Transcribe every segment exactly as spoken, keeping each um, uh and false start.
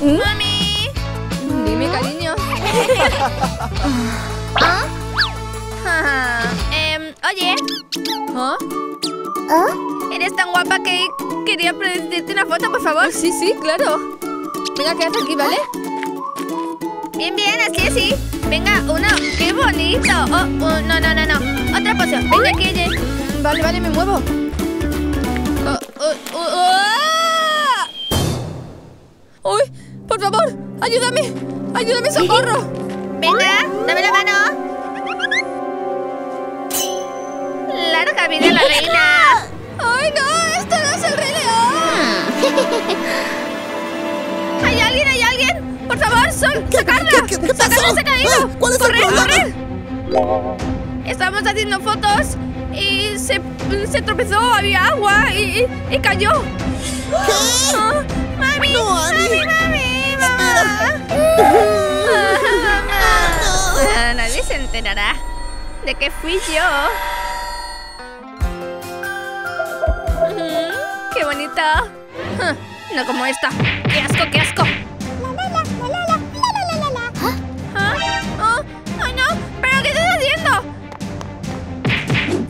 ¡Mami! Dime, cariño. ¿Ah? Ah, eh, oye. ¿Ah? ¿Ah? Eres tan guapa que quería pedirte una foto, por favor. Sí, sí, claro. Venga, quédate aquí, ¿vale? Bien, bien, así, así. Venga, una. ¡Qué bonito! Oh, oh, no, no, no, no. Otra posición. Venga, aquí, oye. Vale, vale, me muevo. Oh, oh, oh, oh. ¡Uy! ¡Por favor! ¡Ayúdame! ¡Ayúdame, socorro! Venga, dame la mano. ¡Larga vida la reina! ¡Ay, no! ¡Esto no es el Rey León! ¡Hay alguien! ¡Hay alguien! ¡Por favor, Sol! ¡Sacarla! ¿Qué, qué, qué ¡Sacarla! ¡Se ha caído! ¿Cuál es ¡Correr, el problema? Correr! Estamos haciendo fotos y se, se tropezó. Había agua y, y cayó. ¿Qué? Oh, ¡Mami! No, ¡Mami, mami! ¡Mamá! No. Nadie se enterará de que fui yo. ¡Qué bonita! No como esta. ¡Qué asco, qué asco! ¿Ah? Oh, ¡Ay, no! ¿Pero qué estás haciendo?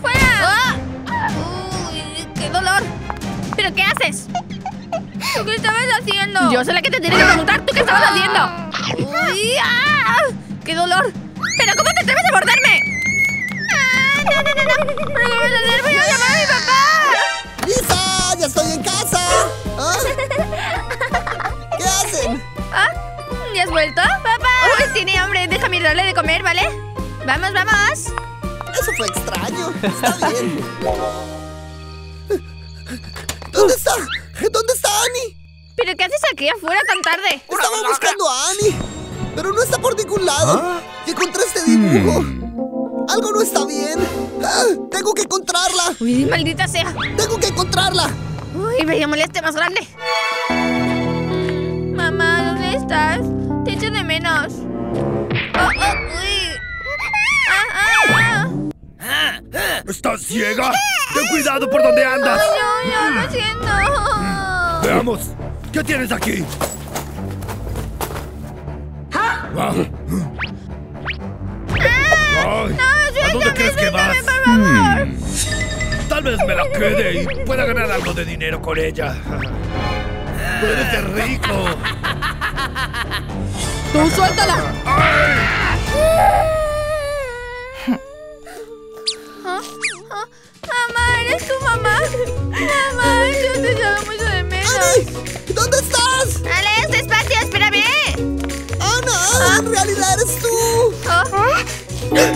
¡Fuera! Oh. ¡Uy, qué dolor! ¿Pero qué haces? ¿Tú qué estabas haciendo? Yo soy la que te tiene que preguntar. ¿Tú qué estabas haciendo? Uy, ah, ¡Qué dolor! ¿Pero cómo te atreves a abordarme? Ah, ¡No, no, no! no. ¿Pero cómo te atreves? ¡Voy a llamar a mi papá! ¡Lisa! ¡Ya estoy en casa! ¿Ah? ¿Qué hacen? ¿Ah? ¿Ya has vuelto, papá? Uy, tiene hambre. Déjame darle de comer, ¿vale? ¡Vamos, vamos! Eso fue extraño. Está bien. ¿Dónde está? ¿Dónde está Annie? ¿Pero qué haces aquí afuera tan tarde? Estaba buscando a Annie, pero no está por ningún lado. ¿Ah? Y encontré este dibujo. Hmm. Algo no está bien. Ah, ¡Tengo que encontrarla! ¡Uy, maldita sea! ¡Tengo que encontrarla! ¡Uy, me moleste más grande! Mamá, ¿dónde estás? Te echo de menos. Oh, oh, uy. Ah, ah. ¿Estás ciega? ¡Ten cuidado por donde andas! ¡Ay, no, no, lo siento! Veamos, ¿qué tienes aquí? ¿Ah? Ah. Ay, no, ¿a dónde crees que vas? Hmm. Tal vez me la quede y pueda ganar algo de dinero con ella. ¡Puede ser rico! ¡Tú suéltala! ¡Ay! ¿Ah? ¿Ah? ¡Mamá, eres tu mamá! ¡Mamá, yo te llamo mucho de menos! ¡Annie! ¿Dónde estás? ¡Ale, despacio, espérame! ¡Ana! ¿Ah? ¡En realidad eres tú! ¿Ah?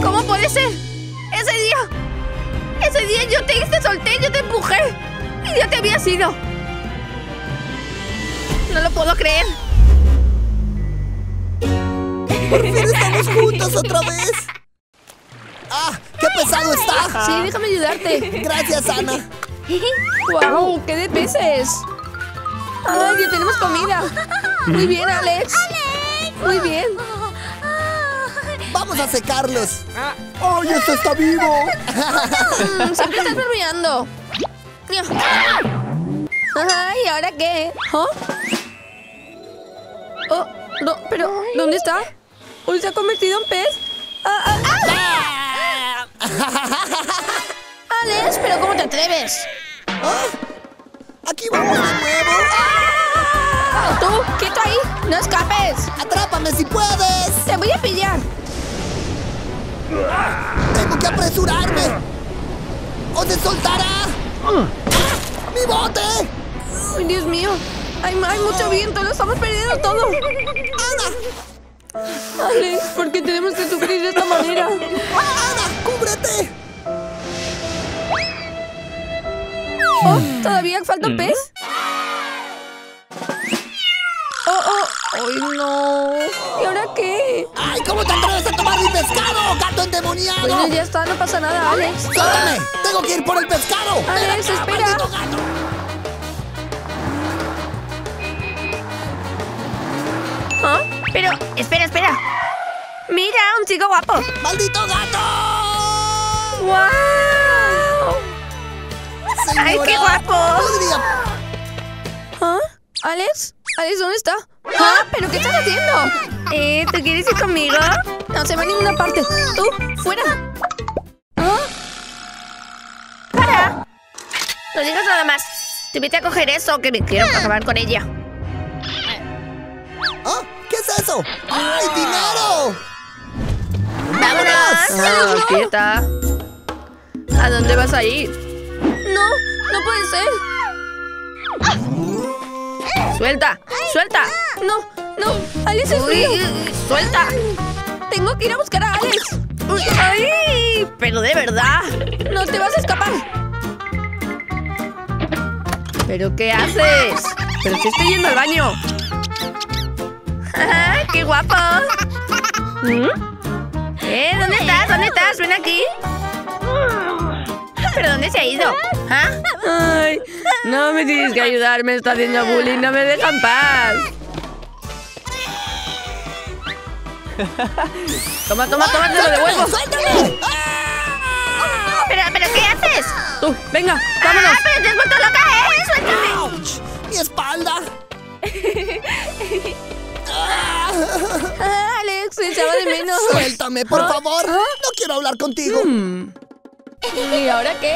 ¿Cómo puede ser? Ese día, ese día yo te, te solté, yo te empujé y ya te había sido. No lo puedo creer. Por fin estamos juntos otra vez. ¡Ah! ¡Qué pesado está! Sí, déjame ayudarte. Gracias, Ana. ¡Wow! ¡Qué de peces! ¡Ay, ya tenemos comida! Muy bien, Alex. Muy bien. ¡Vamos a secarlos! ¡Ay, esto está vivo! Mm, siempre estás bromeando. ¡Ay, ahora qué! ¿Oh? Oh, no, pero, ¿dónde está? ¿Uy, se ha convertido en pez? Ah, ah, ah. ¡Alex, pero cómo te atreves! ¿Ah? ¡Aquí vamos de nuevo! ¡Ah! ¡Tú, quieto ahí! ¡No escapes! ¡Atrápame si puedes! ¡Te voy a pillar! ¡Tengo que apresurarme! ¡O se soltará! ¡Ah! ¡Mi bote! ¡Ay, Dios mío! Hay, ¡Hay mucho viento! ¡Lo estamos perdiendo todo! ¡Ana! ¡Alex! ¿Por qué tenemos que sufrir de esta manera? ¡Ana! ¡Cúbrete! Oh, ¿todavía falta un pez? ¡Oh, oh! ¡Ay, no! ¿Y ahora qué? ¡Ay, cómo te atreves a tomar mi pescado, gato endemoniado! Bueno, ya está, no pasa nada, Alex. ¡Suéltame! ¡Ah! ¡Tengo que ir por el pescado! ¡Alex, acá, espera! Gato. ¿Ah? Pero, espera, espera. ¡Mira, un chico guapo! ¡Maldito gato! ¡Guau! Señora, ¡ay, qué guapo! ¿Podría? ¿Ah? ¿Alex? Alex, ¿dónde está? ¿Ah? ¿Pero qué estás haciendo? Eh, ¿tú quieres ir conmigo? No se va a ninguna parte. Tú, fuera. ¿Ah? ¡Para! No digas nada más. Te vete a coger eso, que me quiero acabar con ella. ¿Oh? ¿Qué es eso? ¡Ay, dinero! ¡Vámonos! Ah, quieta. ¿A dónde vas a ir? No, no puede ser. ¡Suelta! ¡Suelta! ¡No! ¡No! ¡Alex es mío! ¡Suelta! ¡Tengo que ir a buscar a Alex! ¡Ay! ¡Pero de verdad! ¡No te vas a escapar! ¿Pero qué haces? ¡Pero te estoy yendo al baño! ¡Qué guapo! ¿Mm? ¿Eh? ¿Dónde estás? ¿Dónde estás? ¡Ven aquí! ¿Pero dónde se ha ido? ¿Ah? Ay, no me tienes que ayudar, me está haciendo bullying, no me dejan paz. Toma, toma, toma, te lo devuelvo. ¡Suéltame! ¿Pero, pero qué haces? Tú, venga, vámonos. Ah, pero te has vuelto loca, ¿eh? ¡Suéltame! Ouch, ¡mi espalda! Ah, Alex, se echaba de menos. Suéltame, por ¿Ah? favor. ¿Ah? No quiero hablar contigo. Hmm. ¿Y ahora qué?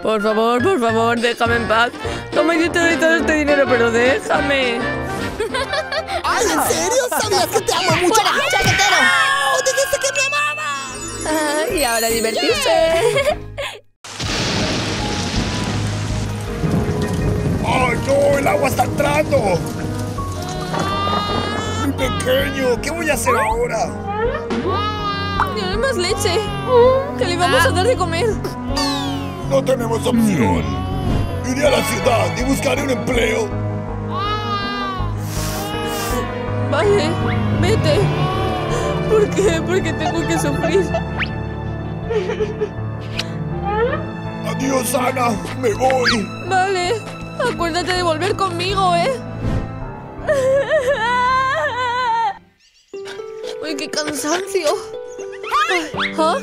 Por favor, por favor, déjame en paz. Toma, yo te doy todo este dinero, pero déjame. Ay, ¿en serio? ¿Sabías que te amo mucho? ¡Fuera, chaquetero! ¡Oh, dijiste que me amabas! Ah, y ahora divertirse. ¡Ay, no! ¡El agua está entrando! ¡Mi pequeño! ¿Qué voy a hacer ahora? ¡No hay más leche! ¡Que le vamos a dar de comer! No tenemos opción. Iré a la ciudad y buscaré un empleo. Vale, vete. ¿Por qué? Porque tengo que sufrir. Adiós, Ana. Me voy. Vale. Acuérdate de volver conmigo, ¿eh? ¡Uy, qué cansancio! Ay, ¿ah?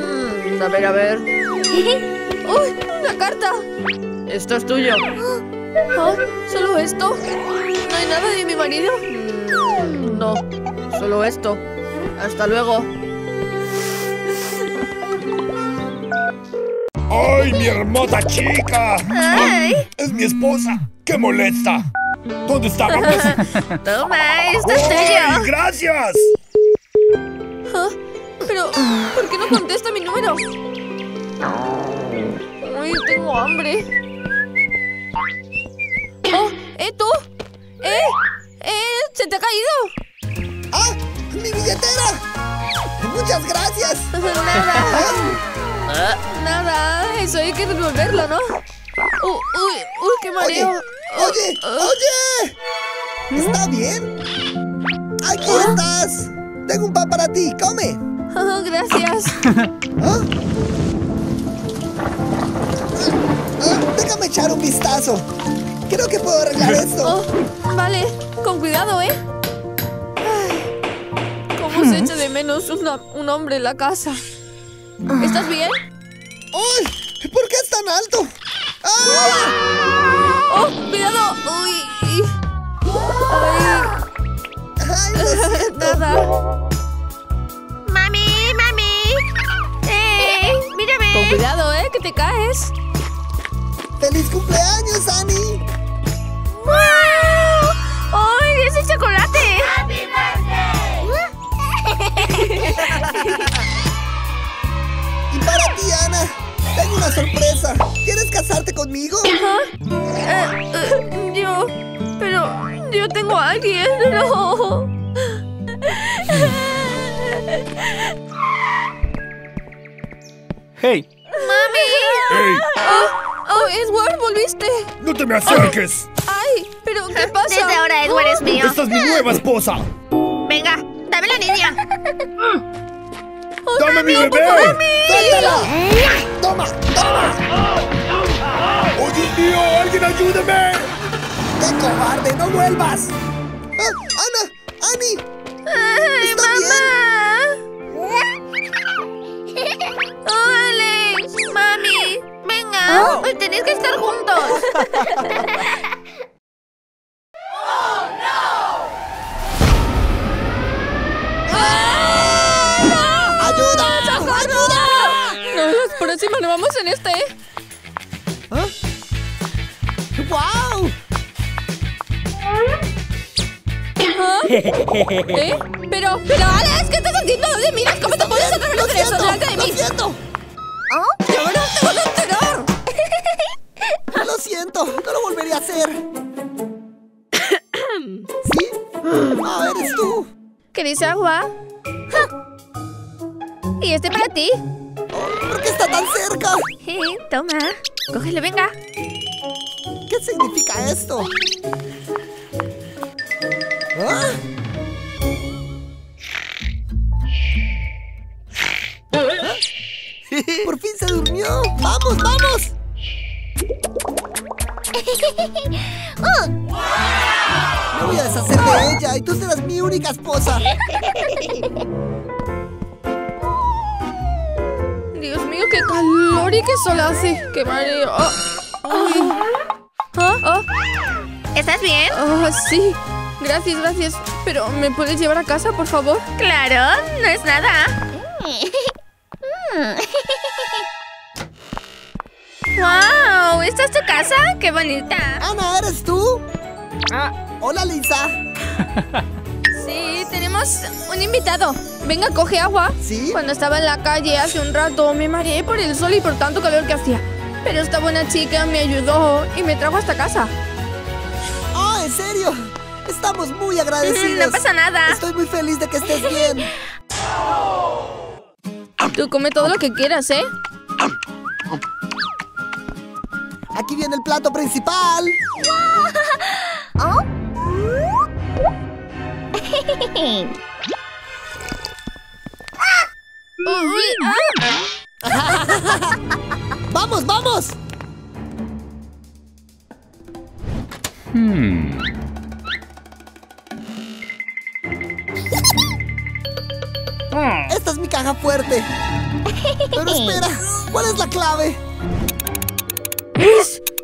mm, a ver, a ver. ¡Uy! ¡Una carta! Esto es tuyo. ¿Ah? ¿Solo esto? ¿No hay nada de mi marido? Mm, no, solo esto. Hasta luego. ¡Ay, mi hermosa chica! ¡Ay! ¡Es mi esposa! ¡Qué molesta! ¿Dónde está? Toma, esto es tuyo. ¡Gracias! ¿Ah? Pero, ¿por qué no contesta mi número? Uy, tengo hambre. Oh, ¿eh, tú? ¿Eh? ¿Eh? ¿Se te ha caído? ¡Ah! ¡Mi billetera! ¡Muchas gracias! Nada. Nada, eso hay que devolverlo, ¿no? Uh, ¡Uy! ¡Uy, qué mareo! ¡Oye! Uh, ¡Oye! Uh, ¿Está bien? ¡Aquí uh, estás! Tengo un pan para ti, come. Oh, gracias. ¿Ah? Ah, déjame echar un vistazo. Creo que puedo arreglar esto. Oh, vale, con cuidado, ¿eh? Ay, ¿cómo se echa de menos una, un hombre en la casa? ¿Estás bien? ¡Uy! ¿Por qué es tan alto? ¡Ah! ¡Oh, cuidado! ¡Uy! ¡Ay! Ay, lo siento. Nada. ¡Mami! ¡Mami! ¡Eh! ¡Mírame! Con cuidado, ¿eh? Que te caes. ¡Feliz cumpleaños, Annie! ¡Wow! ¡Ay, ese chocolate! ¡Happy birthday! Y para ti, Ana, tengo una sorpresa. ¿Quieres casarte conmigo? Uh-huh. uh, uh, yo... Pero... Yo tengo a alguien, no. ¡Hey! ¡Mami! ¡Hey! ¡Oh, oh, Edward, volviste! ¡No te me acerques! ¡Ay! ¿Pero qué pasa? Desde ahora Edward es mío. ¡Esta es mi nueva esposa! ¡Venga! ¡Dame la niña! Oh, ¡dame no, mi bebé! ¡Suéltala! ¡Toma! ¡Toma! ¡Oye, tío! ¡Alguien ayúdeme! ¡Qué cobarde! ¡No vuelvas! Ah, ¡Ana! ¡Annie! ¡Ay, mamá! ¡Oh, Alex! ¡Mami! ¡Venga! Oh. ¡Tenéis que estar juntos! Bueno, vamos en este. ¿Ah? ¡Wow! ¿Ah? ¿Eh? Pero, pero, Alex, ¿qué estás haciendo? ¿Dónde miras? ¿Cómo te puedes atrever a hacer eso delante de mí? ¡Lo siento! ¿Ah? ¡Y ahora te van a enterar! Lo siento, no lo volveré a hacer. ¿Sí? Ah, eres tú. ¿Querés agua? Y este para ti. ¿Por qué está tan cerca? Hey, toma. Cógelo, venga. ¿Qué significa esto? ¿Ah? ¿Ah? ¡Por fin se durmió! ¡Vamos, vamos! Oh. Me voy a deshacer de ella y tú serás mi única esposa. Dios mío, qué calor y qué sol hace. Qué mareo. Oh. Oh. Oh. ¿Estás bien? Oh, sí. Gracias, gracias. Pero, ¿me puedes llevar a casa, por favor? Claro, no es nada. ¡Wow! ¿Esta es tu casa? ¡Qué bonita! ¡Ana, eres tú! Ah. ¡Hola, Lisa! Sí, tenemos un invitado. Venga, coge agua. ¿Sí? Cuando estaba en la calle hace un rato, me mareé por el sol y por tanto calor que hacía. Pero esta buena chica me ayudó y me trajo hasta casa. ¡Oh, en serio! Estamos muy agradecidos. No pasa nada. Estoy muy feliz de que estés bien. Tú come todo lo que quieras, ¿eh? Aquí viene el plato principal. ¿Oh? ¡Vamos, vamos! Hmm. Esta es mi caja fuerte. Pero espera, ¿cuál es la clave?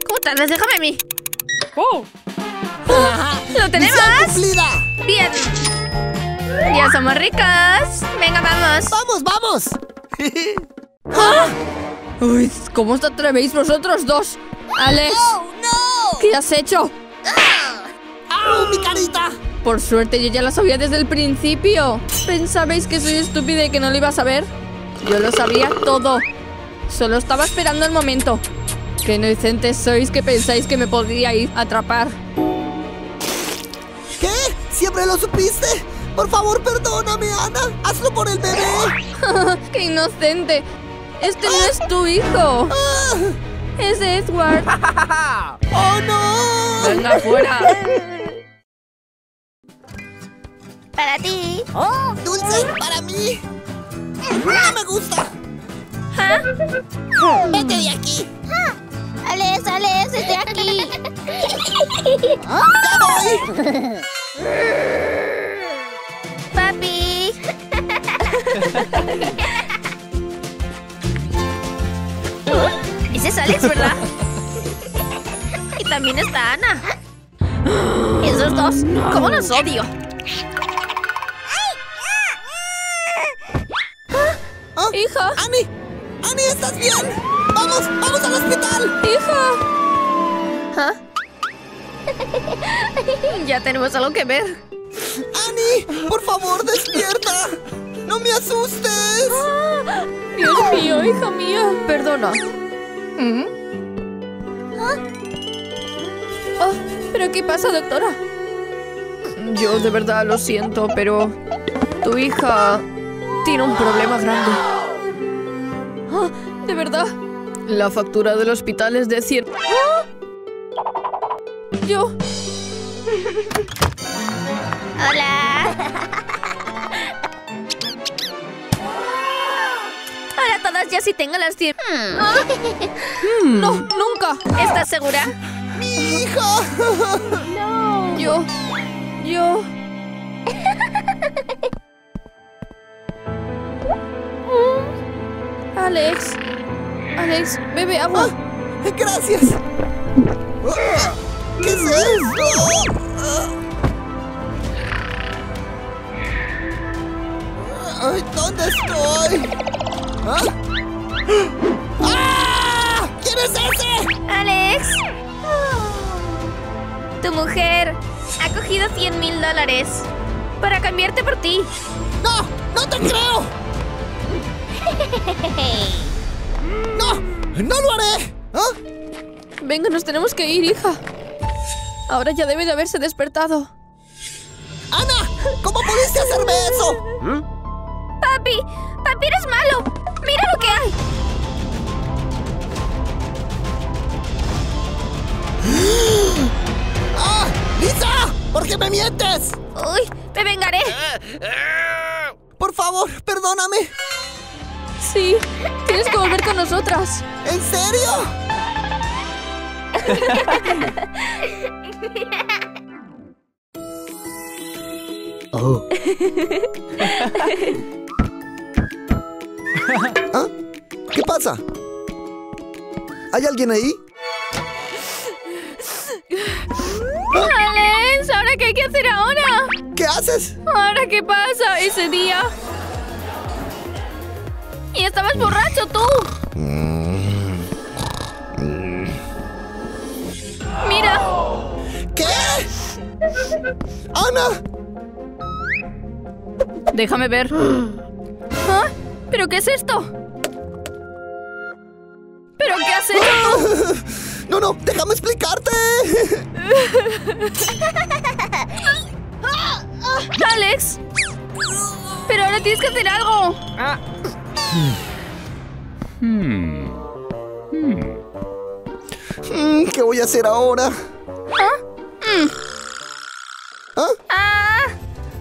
¿Cómo tardas? Déjame a mí. Oh. Uh, ¡Lo tenemos! ¡Bien! ¡Ya somos ricos! ¡Venga, vamos! ¡Vamos, vamos! ¿Ah? Uy, ¿cómo te atrevéis vosotros dos? ¡Alex! Oh, no. ¿Qué has hecho? ¡Au, mi carita! Por suerte, yo ya lo sabía desde el principio. ¿Pensabais que soy estúpida y que no lo iba a saber? Yo lo sabía todo. Solo estaba esperando el momento. ¡Qué inocentes sois que pensáis que me podría ir a atrapar! ¿Qué? ¿Siempre lo supiste? ¡Por favor, perdóname, Ana! ¡Hazlo por el bebé! ¡Qué inocente! ¡Este no es tu hijo! ¡Es Edward! ¡Oh, no! ¡Venga, fuera! ¡Para ti! ¡Oh! ¡Dulces para mí! ¡No me gusta! ¿Ah? ¡Vete de aquí! ¡Alex, Alex, estoy aquí! ¡Oh! ¡Ya voy! ¡Papi! Ese es Alex, ¿verdad? Y también está Ana. Esos dos, ¿cómo los odio? ¿Ah? ¡Hija! ¡Ani! ¡Ani, estás bien! ¡Vamos! ¡Vamos al hospital! ¡Hija! ¿Ah? Ya tenemos algo que ver. ¡Ani! ¡Por favor, despierta! ¡No me asustes! Ah, Dios mío, hija mía. Perdona. ¿Mm? ¿Ah? Oh, ¿pero qué pasa, doctora? Yo de verdad lo siento, pero tu hija tiene un problema grande. Oh, ¿de verdad? La factura del hospital es de cien... ¿Ah? Yo... ¡Hola! Ahora todas ya sí tengo las cien... ¿Ah? ¡No! ¡Nunca! ¿Estás segura? ¡Mi hijo! ¡No! Yo... Yo... Alex... Alex, bebe agua. Ah, gracias. ¿Qué es eso? Ay, ¿dónde estoy? ¿Ah? ¡Ah! es ese? ¡Alex! Oh. Tu mujer ha cogido cien mil dólares para cambiarte por ti. ¡No! ¡No te creo! ¡No! ¡No lo haré! ¿Ah? Venga, nos tenemos que ir, hija. Ahora ya debe de haberse despertado. ¡Ana! ¿Cómo pudiste hacerme eso? ¿Mm? ¡Papi! ¡Papi, eres malo! ¡Mira lo que hay! ¡Ah! ¡Lisa! ¿Por qué me mientes? ¡Uy! ¡Te vengaré! Por favor, perdóname. Sí, tienes que volver con nosotras. ¿En serio? Oh. ¿Ah? ¿Qué pasa? ¿Hay alguien ahí? ¡Alex! ¿Ahora qué hay que hacer ahora? ¿Qué haces? ¿Ahora qué pasa ese día? ¡Y estabas borracho tú! ¡Mira! ¿Qué? ¡Ana! Déjame ver. ¿Ah? ¿Pero qué es esto? ¿Pero qué has hecho? No, no, déjame explicarte. ¡Alex! ¡Pero ahora tienes que hacer algo! Ah. Hmm. Hmm. Hmm, ¿qué voy a hacer ahora? ¿Ah? Mm. ¿Ah? ¡Ah!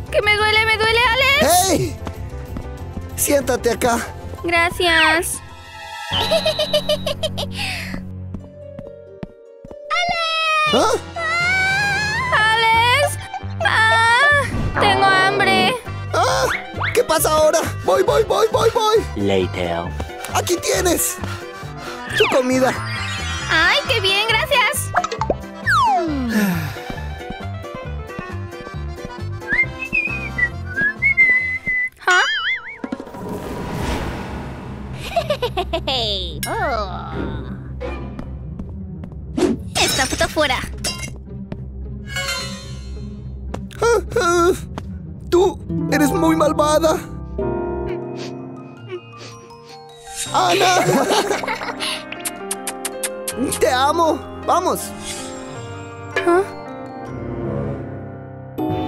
¡Que me duele, me duele, Alex! ¡Hey! Siéntate acá. Gracias. ¡Alex! ¿Ah? ¡Ah! ¡Alex! ¡Ah! ¡Tengo hambre! ¡Ah! ¿Qué pasa ahora? ¡Voy, voy, voy, voy, voy! Later. ¡Aquí tienes! ¡Tu comida! ¡Ay, qué bien! ¡Gracias! ¿Ah? Oh. ¡Esta foto fuera! ¡Tú eres muy malvada! ¡Ana! ¡Te amo! ¡Vamos! ¿Ah?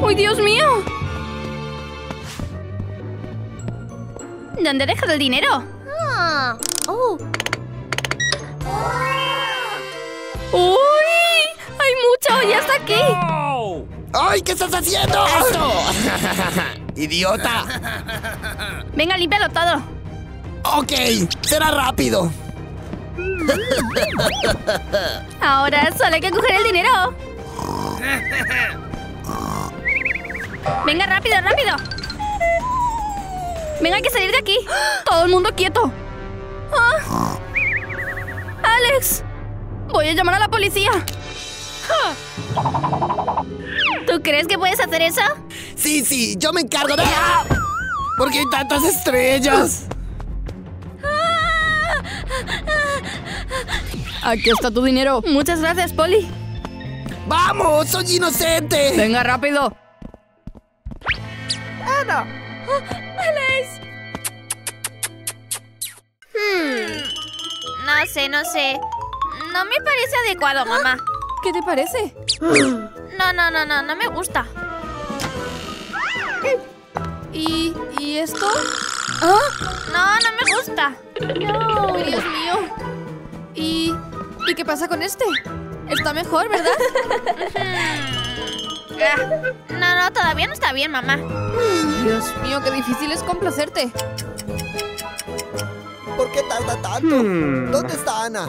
¡Uy, Dios mío! ¿Dónde he dejado el dinero? Ah, oh. ¡Uy! ¡Hay mucho! ¡Ya está aquí! Oh. ¡Ay! ¿Qué estás haciendo? ¡Esto! ¡Idiota! Venga, límpialo todo. Ok, será rápido. Ahora solo hay que coger el dinero. Venga, rápido, rápido. Venga, hay que salir de aquí. Todo el mundo quieto. ¿Ah? ¡Alex! Voy a llamar a la policía. ¿Tú crees que puedes hacer eso? Sí, sí, yo me encargo de... ¡Ah! ¿Por qué hay tantas estrellas? Aquí está tu dinero. Muchas gracias, Polly. ¡Vamos! ¡Soy inocente! ¡Venga, rápido! ¡Ana! ¡Oh, Alex! Hmm. No sé, no sé. No me parece adecuado, mamá. ¿Qué te parece? No, no, no, no. No me gusta. ¿Y, y esto? ¿Ah? No, no me gusta. No, Dios mío. ¿Y, ¿Y qué pasa con este? Está mejor, ¿verdad? No, no, todavía no está bien, mamá. Dios mío, qué difícil es complacerte. ¿Por qué tarda tanto? Hmm. ¿Dónde está Ana?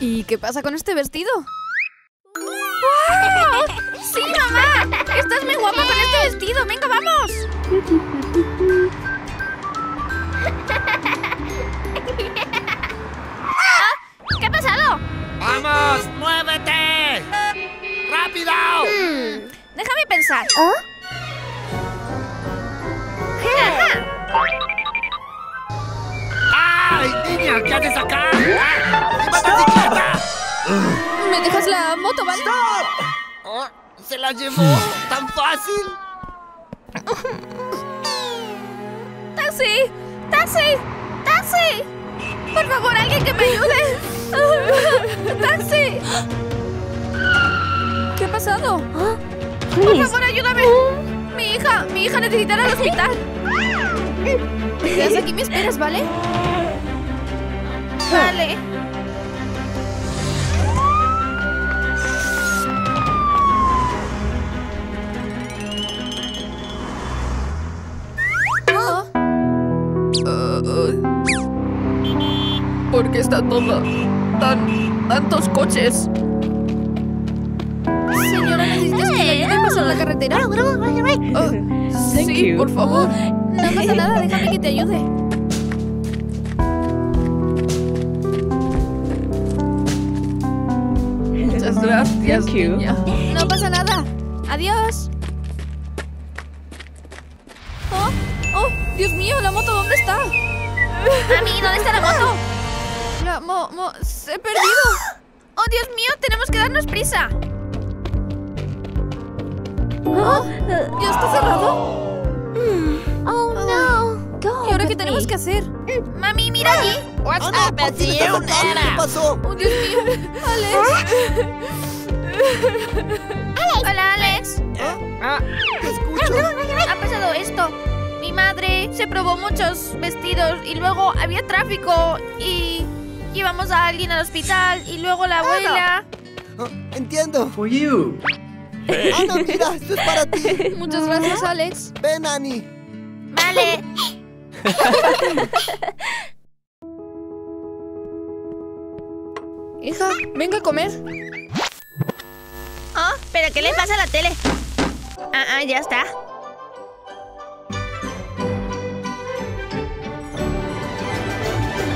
¿Y qué pasa con este vestido? ¡Wow! ¡Sí, mamá! ¡Estás muy guapa con este vestido! ¡Venga, vamos! ¿Qué ha pasado? ¡Vamos! ¡Muévete! ¡Rápido! Hmm, déjame pensar. ¿Oh? ¡Ay! niña! ¿Qué haces acá? ¡Motocicleta! ¿Me dejas la moto, vale? ¡Stop! Oh, ¿se la llevó tan fácil? ¡Taxi! ¡Taxi! ¡Taxi! ¡Por favor, alguien que me ayude! ¡Taxi! ¿Qué ha pasado? ¡Por favor, ayúdame! ¡Mi hija! ¡Mi hija necesitará el hospital! ¿Quedas aquí? ¿Me esperas, vale? Vale. ¿Ah? Uh, ¿Por qué está toda tan... tantos coches? Señora, ¿necesitas que le ayude a pasar la carretera? Uh, sí, por favor. No pasa nada, déjame que te ayude. Muchas gracias, niña. No pasa nada. Adiós. Oh, oh, Dios mío, la moto, ¿dónde está? Mami, ¿dónde está la moto? La mo... mo... se ha perdido. Oh, Dios mío, tenemos que darnos prisa. ¿Oh? ¿Ya está cerrado? Oh, no. Go ¿Y ahora qué tenemos me. que hacer? Mami, mira allí. What's oh, no, up, Betsy? ¿Qué pasó? Oh, Dios mío. Alex. Alex. Hola, Alex. ¿Eh? Ah, te escucho. Ha pasado esto. Mi madre se probó muchos vestidos y luego había tráfico y íbamos a alguien al hospital y luego la abuela. Oh, no. Entiendo. For you. Hey. Ana, mira, esto es para ti. Muchas gracias, Alex. Ven, Annie. Vale. Hija, venga a comer. Oh, ¿pero qué le pasa a la tele? Ah, ah, ya está.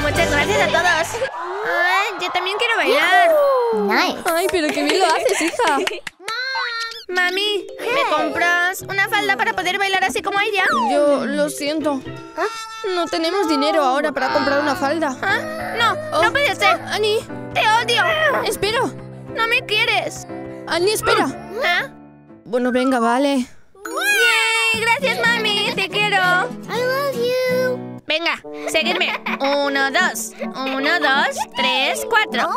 Muchas gracias a todos. Ay, yo también quiero bailar. Nice. Ay, pero qué bien lo haces, hija. Mami, ¿me compras una falda para poder bailar así como ella? Yo lo siento. ¿Ah? No tenemos dinero ahora para comprar una falda. ¿Ah? No, oh. no puede ser. Oh, Annie. Te odio. Espera. No me quieres. Annie, espera. ¿Ah? Bueno, venga, vale. ¡Yay! Gracias, mami. Te quiero. I love you. Venga, seguidme. Uno, dos. Uno, dos, tres, cuatro.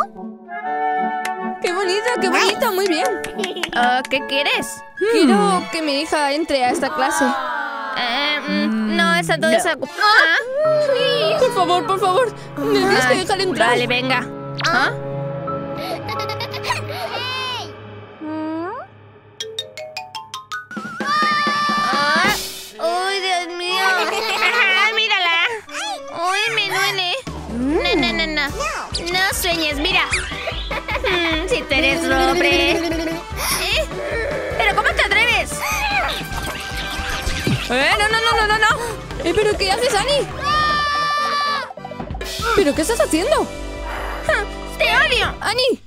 ¡Qué bonito, qué bonito! ¡Muy bien! Uh, ¿Qué quieres? Quiero que mi hija entre a esta clase. Eh, no, está todo desocupada. No. Por favor, por favor. Me tienes que dejar entrar. Vale, venga. ¿Ah? ¡Uy, Dios mío! ¡Mírala! ¡Uy, me duele! No, no, no, no. No sueñes, mira. Mm, si tú eres pobre. ¿Eh? ¿Pero cómo te atreves? Eh, no, no, no, no, no, no. Eh, ¿pero qué haces, Annie? ¿Pero qué estás haciendo? ¡Te odio! ¡Annie!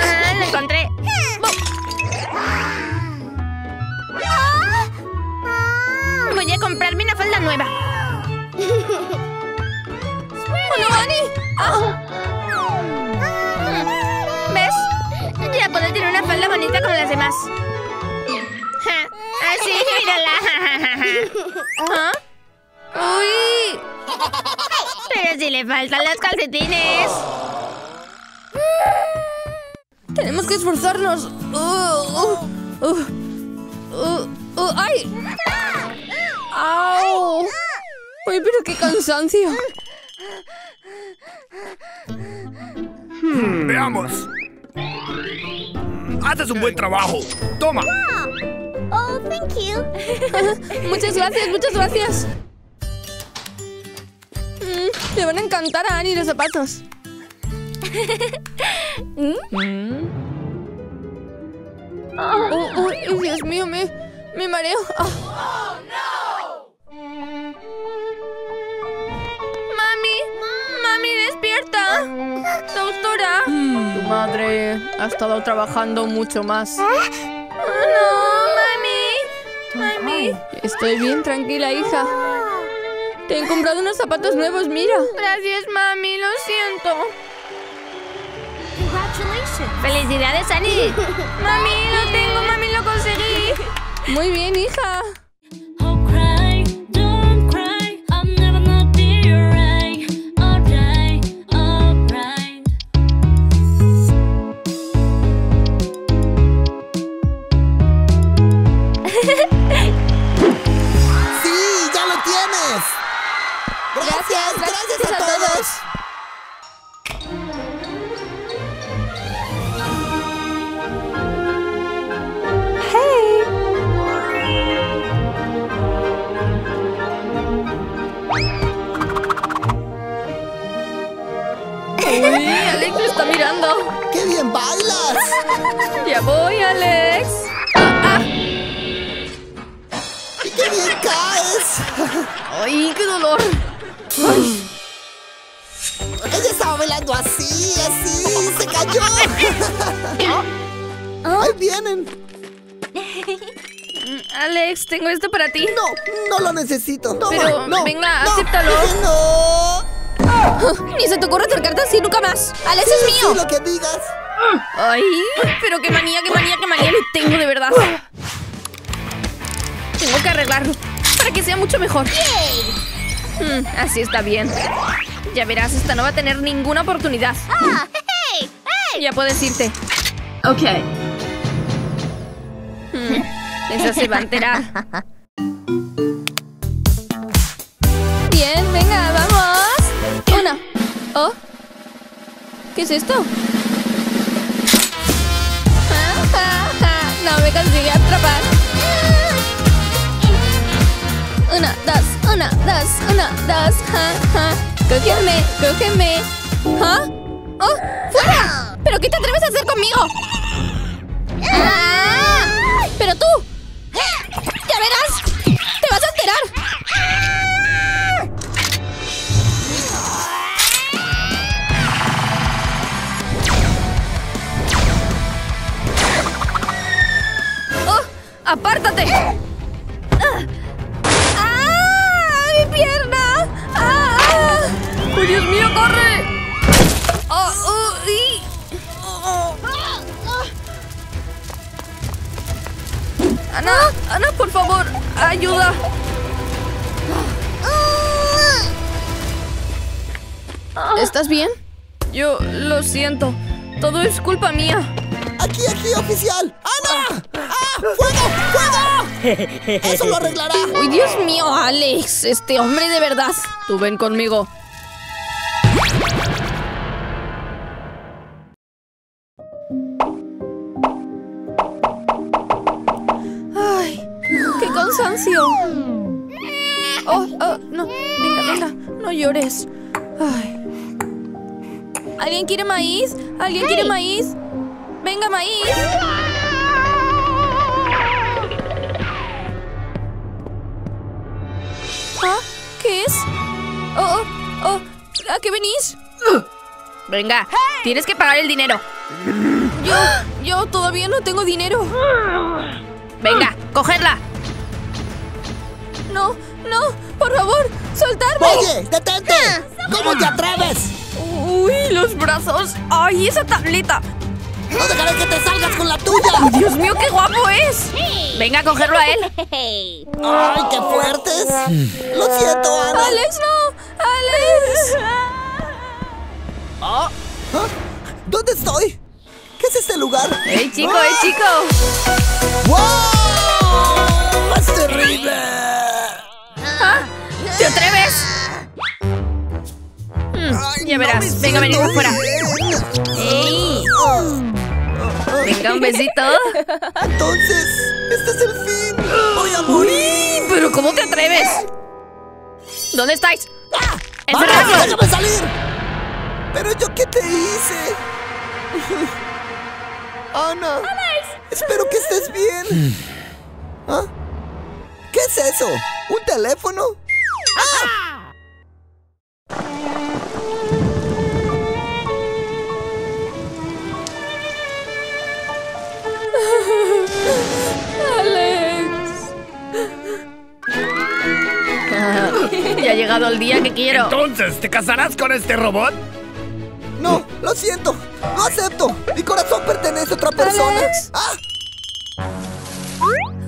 Ah, lo encontré. Voy a comprarme una falda nueva. ¡Oh, no, Annie! Oh. ¿Ves? Ya puedo tener una falda bonita como las demás. Así, mírala. ¿Ah? ¡Uy! Pero si le faltan los calcetines. Tenemos que esforzarnos. Uh, uh, uh, uh, uh, ¡Ay! ¡Au! ¡Uy, pero qué cansancio! Hmm, veamos. Haces un buen trabajo. Toma. Wow. Oh, thank you. Muchas gracias, muchas gracias. Mm, le van a encantar a Annie los zapatos. ¿Mm? Oh, oh, Dios mío, me, me mareo. Oh. Oh, no. Doctora, mm, tu madre ha estado trabajando mucho más. ¿Ah? Oh, no, mami. Mami, ahí? Estoy bien, tranquila, hija. Te he comprado unos zapatos nuevos, mira. Gracias, mami, lo siento. ¡Felicidades, Annie! ¡Mami, lo tengo! ¡Mami, lo conseguí! Muy bien, hija. Gracias, gracias, gracias a, a todos. ¡Hey! ¡Uy! Alex lo está mirando. ¡Qué bien bailas! ¡Ya voy, Alex! ¡Ah, ah! ¡Qué bien caes! ¡Ay, qué dolor! Ay. Ella estaba bailando así, así, se cayó. ¿Ah? Ahí vienen. Alex, tengo esto para ti. No, no lo necesito. Toma. Pero, no, venga, no, acéptalo. No. Ni se te ocurre acercarte así nunca más. Alex, sí, es mío. Sí, lo que digas. Ay, pero qué manía, qué manía, qué manía le tengo, de verdad. Tengo que arreglarlo para que sea mucho mejor. Yay. Mm, así está bien. Ya verás, esta no va a tener ninguna oportunidad. Ah, hey, hey. Ya puedes irte. Ok. Mm, esa se va a enterar. Bien, venga, vamos. Una. Oh. ¿Qué es esto? No me consigue atrapar. Una, dos. Una, dos, una, dos, ja, ja. Cógeme, cógeme. ¿Ah? ¡Oh! ¡Fuera! ¿Pero qué te atreves a hacer conmigo? ¡Ah! ¡Pero tú! ¡Ya verás! ¡Te vas a enterar! ¡Oh! ¡Apártate! ¡Pierna! ¡Ah! ¡Ah! ¡Oh, Dios mío, corre! ¡Oh, oh, y... oh, oh! ¡Ana! ¡Ana, por favor! ¡Ayuda! ¿Estás bien? Yo lo siento. Todo es culpa mía. ¡Aquí, aquí, oficial! ¡Ana! ¡Ah! ¡Fuego! ¡Fuego! ¡Eso lo arreglará! ¡Uy, Dios mío, Alex! ¡Este hombre de verdad! Tú ven conmigo. ¡Ay! ¡Qué cansancio! ¡Oh, oh! ¡No! ¡Venga, venga! ¡No llores! ¡Ay! ¿Alguien quiere maíz? ¿Alguien quiere maíz? ¡Venga, maíz! ¿Ah? ¿Qué es? Oh, oh, oh. ¿A qué venís? Venga, tienes que pagar el dinero. Yo, yo todavía no tengo dinero. Venga, cogerla. No, no, por favor, soltarme. Oye, detente. ¿Cómo te atreves? Uy, los brazos. Ay, esa tableta. ¡No dejaré que te salgas con la tuya! ¡Oh, Dios mío, qué guapo es! ¡Venga a cogerlo a él! ¡Ay, qué fuertes! ¡Lo siento, Ana! ¡Alex, no! ¡Alex! ¿Ah? ¿Dónde estoy? ¿Qué es este lugar? ¡Ey, chico, ¡Ah! ey, chico! ¡Wow! ¡Es terrible! ¿Ah? ¿Te atreves? Ay, ya verás. No Venga, venid afuera. ¡Ey! Venga, un besito. Entonces, este es el fin. Voy a morir. Uy, pero ¿cómo te atreves? ¿Dónde estáis? ¡Ah! ¡Encerradlo! ¡Déjame salir! ¿Pero yo qué te hice? Ana. ¡Alex! Espero que estés bien. ¿Ah? ¿Qué es eso? ¿Un teléfono? ¡Ah! ¡Alex! llegado el día que quiero. Entonces, ¿te casarás con este robot? No, lo siento. No acepto. Mi corazón pertenece a otra persona. ¿Alex? ¡Ah!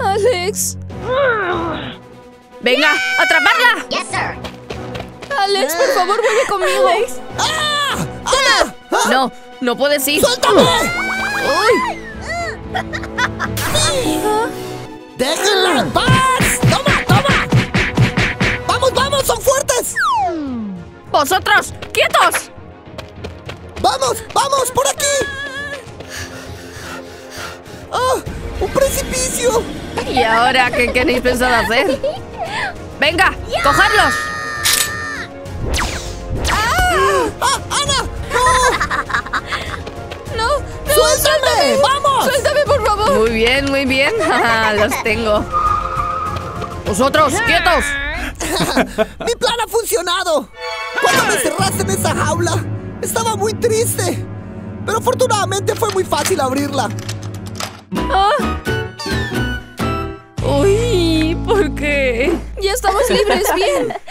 ¡Alex! ¡Venga, atraparla! Yes, sir. ¡Alex, por favor, vuelve conmigo! Alex. ¡Ah! ¡Ana! ¡Ah! ¡No! ¡No puedes ir! ¡Suéltame! ¡Uy! Sí. ¿Ah? ¡Déjenla en paz! ¡Toma, toma! ¡Vamos, vamos! ¡Son fuertes! ¡Vosotros! ¡Quietos! ¡Vamos! ¡Vamos! ¡Por aquí! ¡Ah! ¡Un precipicio! ¿Y ahora qué tenéis pensado hacer? ¡Venga! Yeah. ¡Cojadlos! ¡Ah! ¡Ah! ¡Ana! ¡No! ¡No! ¡No! ¡Suéltame! ¡Suéltame! ¡Vamos! ¡Suéltame, por favor! Muy bien, muy bien. Los tengo. ¡Vosotros! ¡Quietos! ¡Mi plan ha funcionado! ¿Cuándo me cerraste en esa jaula? Estaba muy triste, pero afortunadamente fue muy fácil abrirla. Ah. Uy, ¿por qué? Ya estamos libres, bien.